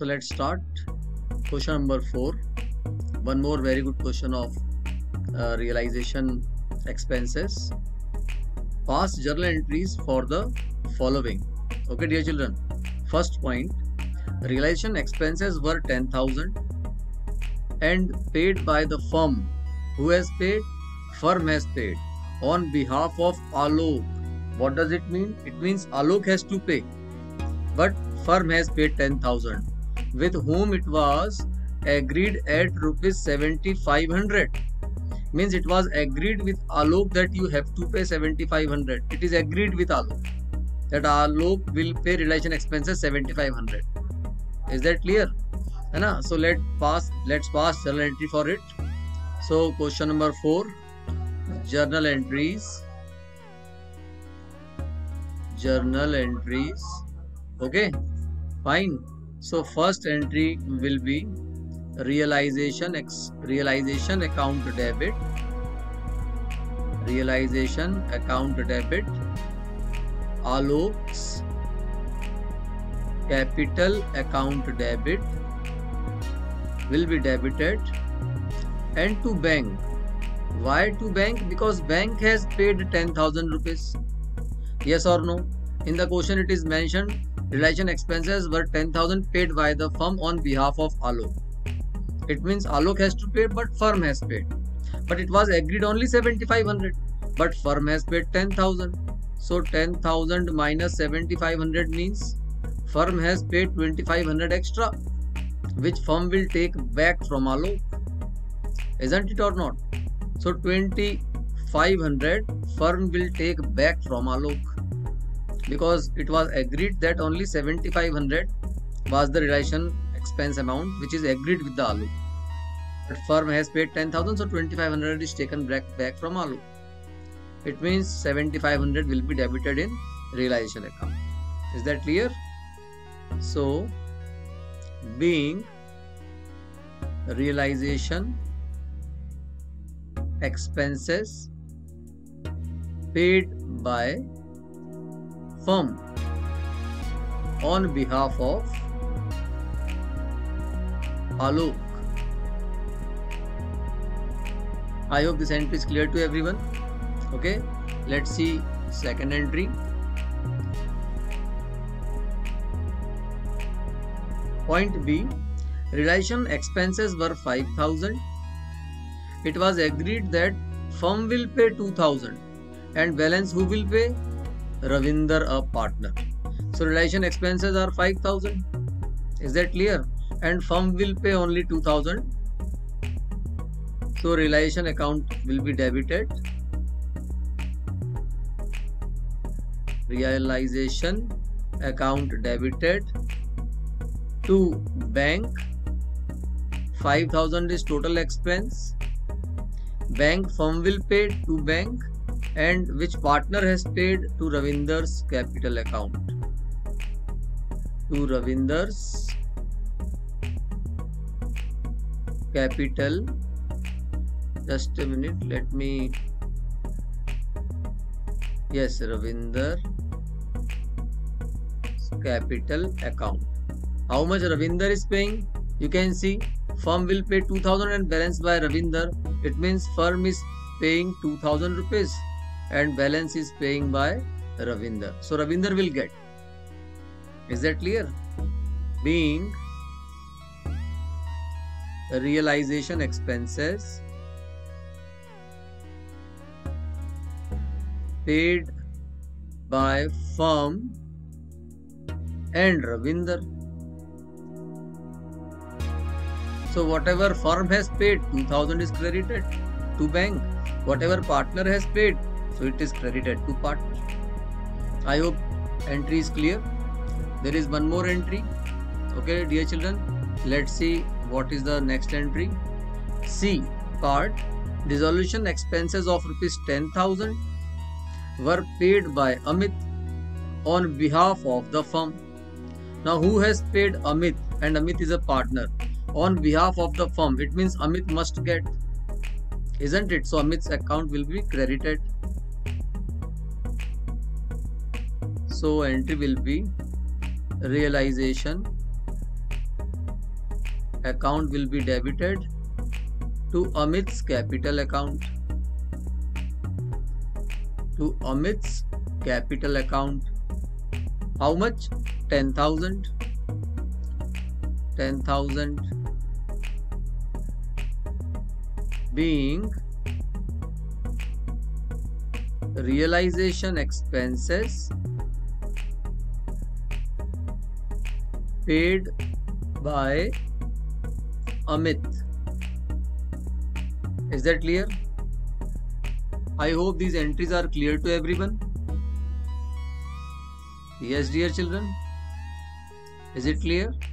So let's start question number 4. One more very good question of realization expenses. Pass journal entries for the following. Okay dear children, first point, realization expenses were 10,000 and paid by the firm. Who has paid? Firm has paid on behalf of Alok. What does it mean? It means Alok has to pay, but firm has paid 10,000, with whom it was agreed at ₹7,500. Means it was agreed with Alok that you have to pay 7,500. It is agreed with Alok that Alok will pay realization expenses 7,500. Is that clear? है ना? So let's pass journal entry for it. So question number 4, journal entries. Okay, fine. So first entry will be realization account debit, Alok's capital account debit will be debited and to bank. Why to bank? Because bank has paid 10,000 rupees. Yes or no? In the question it is mentioned realization expenses were 10,000 paid by the firm on behalf of Alok. It means Alok has to pay, but firm has paid. But it was agreed only 7,500. But firm has paid 10,000. So 10,000 minus 7,500 means firm has paid 2,500 extra, which firm will take back from Alok. Isn't it or not? So 2,500 firm will take back from Alok, because it was agreed that only 7,500 was the realization expense amount which is agreed with the Alok. But firm has paid 10,000, so 2,500 is taken back from Alok. It means 7,500 will be debited in realization account. Is that clear? So being realization expenses paid by firm on behalf of Alok. I hope this entry is clear to everyone. Okay, let's see second entry. Point B, realization expenses were 5,000. It was agreed that firm will pay 2,000 and balance who will pay? Ravinder, a partner. So realization expenses are 5,000. Is that clear? And firm will pay only 2,000. So realization account will be debited. Realization account debited to bank. 5,000 is total expense. Bank, firm will pay to bank, and which partner has paid? To Ravinder's capital account. To Ravinder's capital. Just a minute, let me. Yes, Ravinder's capital account. How much Ravinder is paying? You can see firm will pay 2,000 and balance by Ravinder. It means firm is paying 2,000 rupees and balance is paying by Ravinder. So Ravinder will get. Is that clear? Being realization expenses paid by firm and Ravinder. So whatever firm has paid, 2,000 is credited to bank. Whatever partner has paid, so it is credited to partner. I hope entry is clear. There is one more entry. Okay, dear children, let's see what is the next entry. C, card dissolution expenses of ₹10,000 were paid by Amit on behalf of the firm. Now who has paid? Amit, and Amit is a partner. On behalf of the firm, it means Amit must get, isn't it? So Amit's account will be credited. So entry will be realization account will be debited to Amit's capital account. To Amit's capital account. How much? 10,000. 10,000 being realization expenses paid by Amit. Is that clear? I hope these entries are clear to everyone. Yes, dear children, is it clear?